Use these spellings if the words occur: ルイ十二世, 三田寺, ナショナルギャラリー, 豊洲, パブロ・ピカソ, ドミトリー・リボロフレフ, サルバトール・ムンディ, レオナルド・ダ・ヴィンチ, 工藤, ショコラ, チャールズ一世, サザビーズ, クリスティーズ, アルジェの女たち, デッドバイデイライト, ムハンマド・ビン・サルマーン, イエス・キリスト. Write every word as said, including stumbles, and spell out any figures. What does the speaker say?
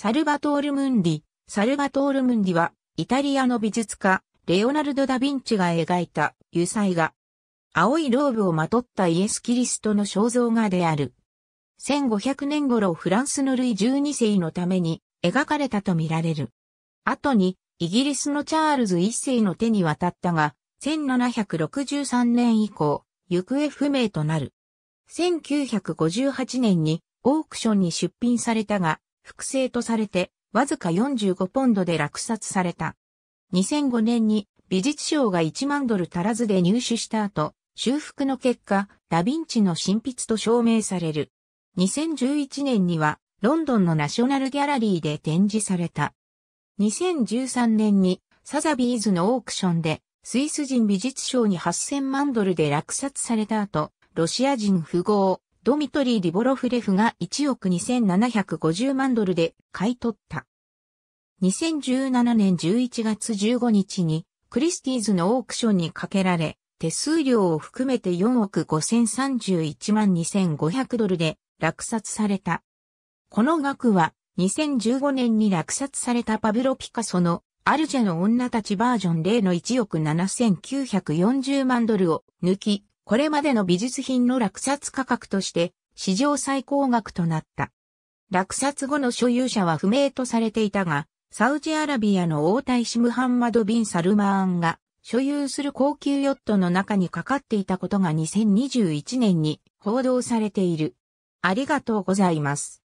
サルバトール・ムンディ。サルバトール・ムンディは、イタリアの美術家、レオナルド・ダ・ヴィンチが描いた油彩画。青いローブをまとったイエス・キリストの肖像画である。せんごひゃくねん頃フランスのルイじゅうにせいのために描かれたとみられる。後に、イギリスのチャールズいっせいの手に渡ったが、せんななひゃくろくじゅうさんねん以降、行方不明となる。せんきゅうひゃくごじゅうはちねんにオークションに出品されたが、複製とされて、わずかよんじゅうごポンドで落札された。にせんごねんに美術商がいちまんドル足らずで入手した後、修復の結果、ダ・ヴィンチの真筆と証明される。にせんじゅういちねんには、ロンドンのナショナルギャラリーで展示された。にせんじゅうさんねんに、サザビーズのオークションで、スイス人美術商にはっせんまんドルで落札された後、ロシア人富豪、ドミトリー・リボロフレフがいちおくにせんななひゃくごじゅうまんドルで買い取った。にせんじゅうななねんじゅういちがつじゅうごにちに、クリスティーズのオークションにかけられ、手数料を含めてよんおくごせんさんじゅういちまんにせんごひゃくドルで落札された。この額は、にせんじゅうごねんに落札されたパブロ・ピカソのアルジェの女たちバージョンゼロのいちおくななせんきゅうひゃくよんじゅうまんドルを抜き、これまでの美術品の落札価格として史上最高額となった。落札後の所有者は不明とされていたが、サウジアラビアの王太子ムハンマド・ビン・サルマーンが所有する高級ヨットの中にかかっていたことがにせんにじゅういちねんに報道されている。ありがとうございます。